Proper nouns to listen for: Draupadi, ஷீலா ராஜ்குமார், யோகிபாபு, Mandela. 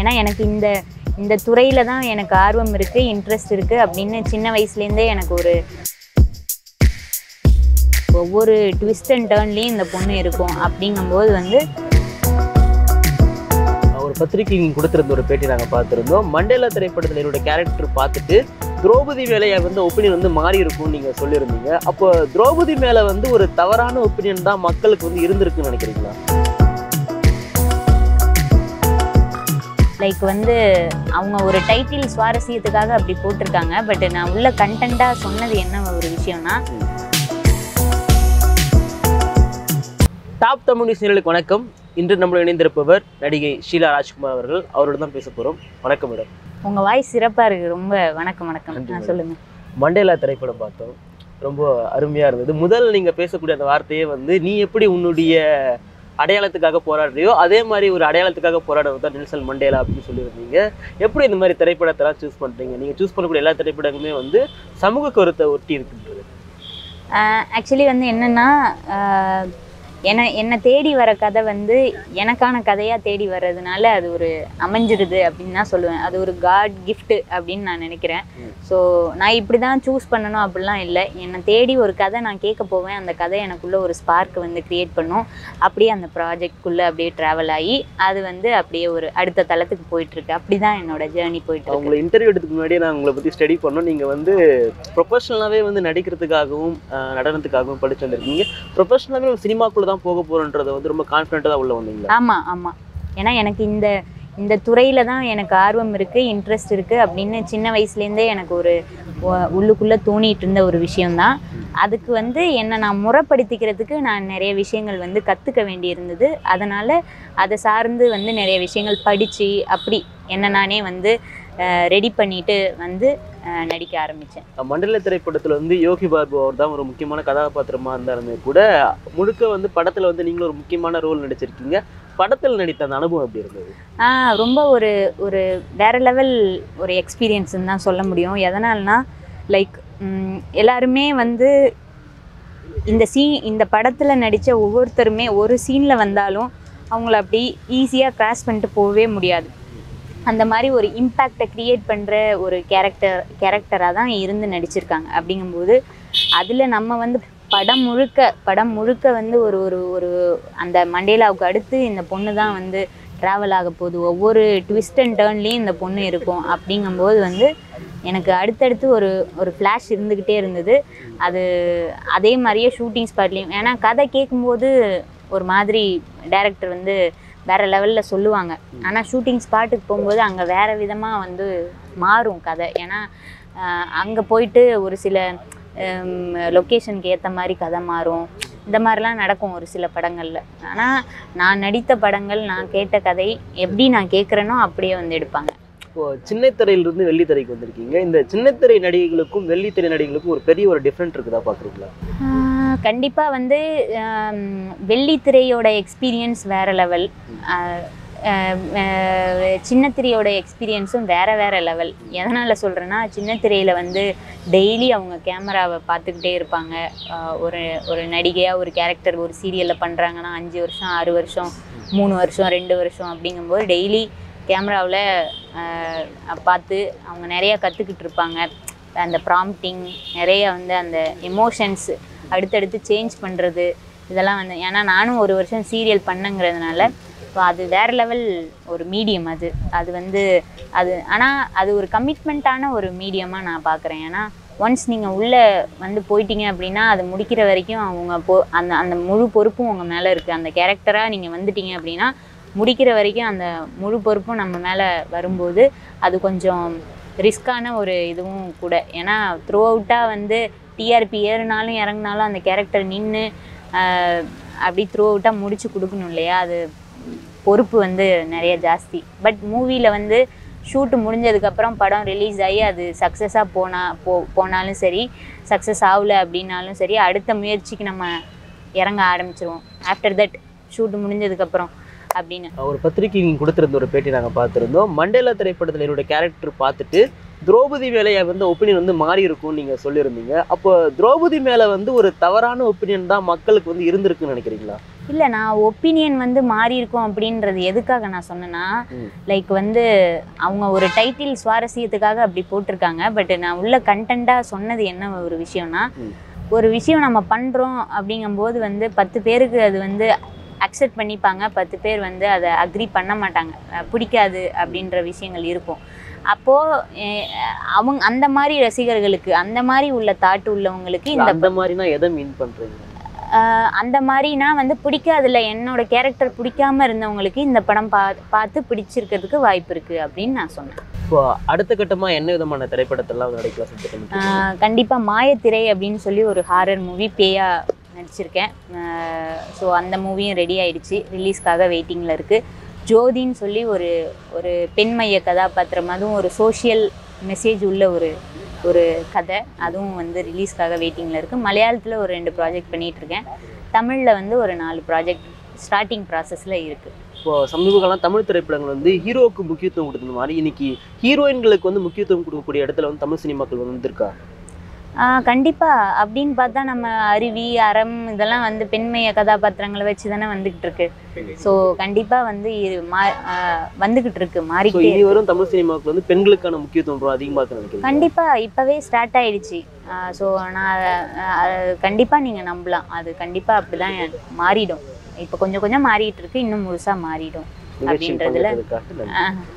ஏன்னா எனக்கு இந்த துறையில தான் எனக்கு ஆர்வம் இருக்கு இன்ட்ரஸ்ட் இருக்கு அப்படின சின்ன வயசுல இருந்தே எனக்கு ஒவ்வொரு ட்விஸ்ட் அண்ட் டர்ன்லயும் இந்த பொண்ணு இருக்கும் அப்படிங்கும்போது வந்து ஒரு பத்திரிகைக்கு கொடுத்திருந்த ஒரு பேட்டி நாங்க பார்த்திருந்தோம் மண்டேலா திரைப்படத்துல என்னோட கேரக்டர் பார்த்துட்டு திரௌபதி மேலே வந்து ஒபினியன் வந்து மாறி இருக்கும்னு நீங்க சொல்லியிருந்தீங்க அப்போ திரௌபதி மேலே வந்து ஒரு தவறான ஒபினியன் தான் மக்களுக்கு வந்து இருந்திருக்குன்னு நினைக்கிறீங்களா லைக் வந்து அவங்க ஒரு டைட்டில் சுவாரஸ்யத்துக்காக அப்படி போட்டிருக்காங்க பட் நான் உள்ள கண்டென்ட்டா சொன்னது என்ன ஒரு விஷயம்னா டாப் தமிழ் நியூஸ்களுக்கு வணக்கம் இன்று நம்மளோட இணைந்திருப்பவர் நடிகை ஷீலா ராஜ்குமார் அவர்கள் அவரோட தான் பேச போகிறோம் வணக்கம் மேடம் உங்கள் வாய்ஸ் சிறப்பாக இருக்குது ரொம்ப வணக்கம் வணக்கம் சொல்லுங்கள் மண்டேலா திரைப்படம் பார்த்தோம் ரொம்ப அருமையாக இருந்தது முதல் நீங்கள் பேசக்கூடிய அந்த வார்த்தையே வந்து நீ எப்படி உன்னுடைய அடையாளத்துக்காக போராடுறியோ அதே மாதிரி ஒரு அடையாளத்துக்காக போராடுறது தான் நெல்சன் மண்டேலா அப்படின்னு சொல்லியிருந்தீங்க எப்படி இந்த மாதிரி திரைப்படத்தெல்லாம் சூஸ் பண்ணுறீங்க நீங்கள் சூஸ் பண்ணக்கூடிய எல்லா திரைப்படங்களுமே வந்து சமூக கருத்தை ஒட்டி இருக்குன்றது ஆக்சுவலி வந்து என்னென்னா என்னை தேடி வர கதை வந்து எனக்கான கதையாக தேடி வர்றதுனால அது ஒரு அமைஞ்சிடுது அப்படின்னு தான் சொல்லுவேன் அது ஒரு காட் கிஃப்ட்டு அப்படின்னு நான் நினைக்கிறேன் ஸோ நான் இப்படி தான் சூஸ் பண்ணணும் அப்படிலாம் இல்லை என்னை தேடி ஒரு கதை நான் கேட்க போவேன் அந்த கதை எனக்குள்ளே ஒரு ஸ்பார்க் வந்து க்ரியேட் பண்ணும் அப்படியே அந்த ப்ராஜெக்ட்குள்ளே அப்படியே ட்ராவல் ஆகி அது வந்து அப்படியே ஒரு அடுத்த தளத்துக்கு போயிட்டுருக்கு அப்படி தான் என்னோடய ஜேர்னி போயிட்டு உங்களை இன்டர்வியூ எடுத்துக்கு முன்னாடியே நான் உங்களை பற்றி ஸ்டடி பண்ணோம் நீங்கள் வந்து ப்ரொஃபஷ்னலாகவே வந்து நடிக்கிறதுக்காகவும் நடனத்துக்காகவும் படித்து வந்துருக்கீங்க ப்ரொஃபஷ்னலாகவே ஒரு சினிமாக்குள்ள தான் போக போறன்றது வந்து ரொம்ப கான்ஃபிடென்ட்டா தான் உள்ள வந்தீங்க ஆமா ஆமா ஏனா எனக்கு இந்த துறையில தான் எனக்கு ஆர்வம் இருக்கு இன்ட்ரஸ்ட் இருக்கு அப்படின்னு சின்ன வயசுல இருந்தே எனக்கு ஒரு உள்ளுக்குள்ள தோணிட்டு இருந்த ஒரு விஷயம் தான் அதுக்கு வந்து என்ன நான் முறைப்படுத்திக்கிறதுக்கு நான் நிறைய விஷயங்கள் வந்து கத்துக்க வேண்டி இருந்தது அதனால அதை சார்ந்து வந்து நிறைய விஷயங்கள் படிச்சு அப்படி என்ன நானே வந்து ரெடி பண்ணிட்டு வந்து நடிக்க ஆரம்பித்தேன் மண்டல திரைப்படத்தில் வந்து யோகிபாபு அவர் தான் ஒரு முக்கியமான கதாபாத்திரமாக இருந்தாலுமே கூட முழுக்க வந்து படத்தில் வந்து நீங்களும் ஒரு முக்கியமான ரோல் நடிச்சிருக்கீங்க படத்தில் நடித்த அந்த அனுபவம் எப்படி இருந்தது ரொம்ப ஒரு ஒரு வேற லெவல் ஒரு எக்ஸ்பீரியன்ஸுன்னு தான் சொல்ல முடியும் எதனால்னா லைக் எல்லாருமே வந்து இந்த படத்தில் நடித்த ஒவ்வொருத்தருமே ஒரு சீனில் வந்தாலும் அவங்கள அப்படி ஈஸியாக கிராஸ் பண்ணிட்டு போகவே முடியாது அந்த மாதிரி ஒரு இம்பேக்டை க்ரியேட் பண்ணுற ஒரு கேரக்டராக தான் இருந்து நடிச்சிருக்காங்க அப்படிங்கும்போது அதில் நம்ம வந்து படம் முழுக்க வந்து ஒரு ஒரு அந்த மண்டேலாவுக்கு அடுத்து இந்த பொண்ணு தான் வந்து ட்ராவல் ஆக போகுது ஒவ்வொரு ட்விஸ்ட் அண்ட் டேர்ன்லேயும் இந்த பொண்ணு இருக்கும் அப்படிங்கும்போது வந்து எனக்கு அடுத்தடுத்து ஒரு ஒரு ஃப்ளாஷ் இருந்துக்கிட்டே இருந்தது அது அதே மாதிரியே ஷூட்டிங் ஸ்பாட்லேயும் ஏன்னா கதை கேட்கும்போது ஒரு மாதிரி டைரக்டர் வந்து வேறு லெவலில் சொல்லுவாங்க ஆனால் ஷூட்டிங் ஸ்பாட்டுக்கு போகும்போது அங்கே வேறு விதமாக வந்து மாறும் கதை ஏன்னா அங்கே போயிட்டு ஒரு சில லொக்கேஷனுக்கு ஏற்ற மாதிரி கதை மாறும் இந்த மாதிரிலாம் நடக்கும் ஒரு சில படங்களில் ஆனால் நான் நடித்த படங்கள் நான் கேட்ட கதை எப்படி நான் கேட்குறேனோ அப்படியே வந்து எடுப்பாங்க இப்போது சின்னத்திரையிலிருந்து வெள்ளித்திரைக்கு வந்திருக்கீங்க இந்த சின்னத்திரை நடிகைகளுக்கும் வெள்ளித்திரை நடிகைகளுக்கும் ஒரு பெரிய ஒரு டிஃப்ரெண்ட் இருக்குதா பார்க்குறீங்களா கண்டிப்பாக வந்து வெள்ளித்திரையோட எக்ஸ்பீரியன்ஸ் வேறு லெவல் சின்னத்திரையோட எக்ஸ்பீரியன்ஸும் வேறு லெவல் எதனால் சொல்கிறேன்னா சின்னத்திரையில் வந்து டெய்லி அவங்க கேமராவை பார்த்துக்கிட்டே இருப்பாங்க ஒரு நடிகையாக ஒரு கேரக்டர் ஒரு சீரியலில் பண்ணுறாங்கன்னா 5 வருஷம் 6 வருஷம் 3 வருஷம் 2 வருஷம் அப்படிங்கும்போது டெய்லி கேமராவில் பார்த்து அவங்க நிறையா கற்றுக்கிட்டு இருப்பாங்க அந்த ப்ராம்ப்டிங் நிறைய வந்து அந்த எமோஷன்ஸ் அடுத்தடுத்து சேஞ்ச் பண்ணுறது இதெல்லாம் வந்து ஏன்னா நானும் 1 வருஷம் சீரியல் பண்ணுங்கிறதுனால ஸோ அது வேறு லெவல் ஒரு மீடியம் அது அது வந்து அது ஆனால் அது ஒரு கமிட்மெண்ட்டான ஒரு மீடியமாக நான் பார்க்குறேன் ஏன்னா ஒன்ஸ் நீங்கள் உள்ளே வந்து போயிட்டீங்க அப்படின்னா அது முடிக்கிற வரைக்கும் அவங்க அந்த முழு பொறுப்பும் உங்கள் மேலே இருக்குது அந்த கேரக்டராக நீங்கள் வந்துட்டீங்க அப்படின்னா முடிக்கிற வரைக்கும் அந்த முழு பொறுப்பும் நம்ம மேலே வரும்போது அது கொஞ்சம் ரிஸ்க்கான ஒரு இதுவும் கூட ஏன்னா த்ரூ அவுட்டாக வந்து டிஆர்பி ஏறுனாலும் இறங்கினாலும் அந்த கேரக்டர் நின்று அப்படி த்ரூ அவுட்டாக முடித்து கொடுக்கணும் இல்லையா அது பொறுப்பு வந்து நிறைய ஜாஸ்தி பட் மூவியில் வந்து ஷூட்டு முடிஞ்சதுக்கப்புறம் படம் ரிலீஸ் ஆகி அது சக்ஸஸாக போனாலும் சரி சக்ஸஸ் ஆகலை அப்படின்னாலும் சரி அடுத்த முயற்சிக்கு நம்ம இறங்க ஆரம்பிச்சிருவோம் ஆஃப்டர் தட் ஷூட்டு முடிஞ்சதுக்கப்புறம் அப்படின்னு ஒரு பத்திரிகைக்கு கொடுத்திருந்த ஒரு பேட்டி நாங்கள் பார்த்துருந்தோம் மண்டேலா திரைப்படத்தில் என்னோட கேரக்டர் பார்த்துட்டு திரௌபதி மேலே வந்து ஒபினியன் வந்து மாறி இருக்கும்னு நீங்கள் சொல்லியிருந்தீங்க அப்போ திரௌபதி மேலே வந்து ஒரு தவறான ஒபினியன் தான் மக்களுக்கு வந்து இருந்திருக்குன்னு நினைக்கிறீங்களா இல்ல நான் ஒபினியன் வந்து மாறி இருக்கும் அப்படின்றது எதுக்காக நான் சொன்னேனா லைக் வந்து அவங்க ஒரு டைட்டில் சுவாரசியத்துக்காக அப்படி போட்டுருக்காங்க பட் நான் உள்ள கண்டெண்டா சொன்னது என்ன ஒரு விஷயம்னா ஒரு விஷயம் நம்ம பண்றோம் அப்படிங்கும்போது வந்து 10 பேருக்கு அது வந்து அக்செப்ட் பண்ணிப்பாங்க 10 பேர் வந்து அதை அக்ரி பண்ண மாட்டாங்க பிடிக்காது அப்படின்ற விஷயங்கள் இருக்கும் அப்போ அவங்க அந்த மாதிரி ரசிகர்களுக்கு அந்த மாதிரி உள்ள தாட் உள்ளவங்களுக்கு இந்த அந்த மாதிரினா எதை மீன் பண்றீங்க அந்த மாதிரினா வந்து பிடிக்காதுல என்னோட கேரக்டர் பிடிக்காம இருந்தவங்களுக்கு இந்த படம் பார்த்து பிடிச்சிருக்கிறதுக்கு வாய்ப்பு இருக்கு அப்படின்னு நான் சொன்னேன் இப்போ அடுத்த கட்டமா என்ன விதமான திரைப்படத்தெல்லாம் நடிக்கலாம் சொல்லிட்டு கண்டிப்பா மாயத்திரை அப்படின்னு சொல்லி ஒரு ஹாரர் மூவி பேயா நடிச்சிருக்கேன் ஸோ அந்த மூவியும் ரெடி ஆயிடுச்சு ரிலீஸ்க்காக வெயிட்டிங்ல இருக்கு ஜோதின்னு சொல்லி ஒரு ஒரு பெண்மைய கதாபாத்திரம் அதுவும் ஒரு சோஷியல் மெசேஜ் உள்ள ஒரு ஒரு கதை அதுவும் வந்து ரிலீஸ்க்காக வெயிட்டிங்கில் இருக்குது மலையாளத்தில் ஒரு 2 ப்ராஜெக்ட் பண்ணிகிட்ருக்கேன் தமிழில் வந்து ஒரு 4 ப்ராஜெக்ட் ஸ்டார்டிங் ப்ராசஸில் இருக்குது இப்போது சமீப காலம் தமிழ் திரைப்படங்கள் வந்து ஹீரோவுக்கு முக்கியத்துவம் கொடுத்த மாதிரி இன்றைக்கி ஹீரோயின்களுக்கு வந்து முக்கியத்துவம் கொடுக்கக்கூடிய இடத்துல வந்து தமிழ் சினிமாக்கள் வந்துருக்கா கண்டிப்பாக அப்படின்னு பார்த்தா நம்ம அருவி அறம் இதெல்லாம் வந்து பெண்மைய கதாபாத்திரங்களை வச்சு தானே வந்துக்கிட்டு இருக்கு ஸோ கண்டிப்பாக வந்து வந்துக்கிட்டு இருக்கு மாறிக்கிட்டே வரும் தமிழ் சினிமாவுக்கு வந்து பெண்களுக்கான முக்கியத்துவம் அதிகமாக கண்டிப்பாக இப்போவே ஸ்டார்ட் ஆயிடுச்சு ஸோ நான் கண்டிப்பாக நீங்கள் நம்பலாம் அது கண்டிப்பாக அப்படி தான் மாறிடும் இப்போ கொஞ்சம் கொஞ்சம் மாறிட்டு இருக்கு இன்னும் முழுசாக மாறிடும் அப்படின்றதுல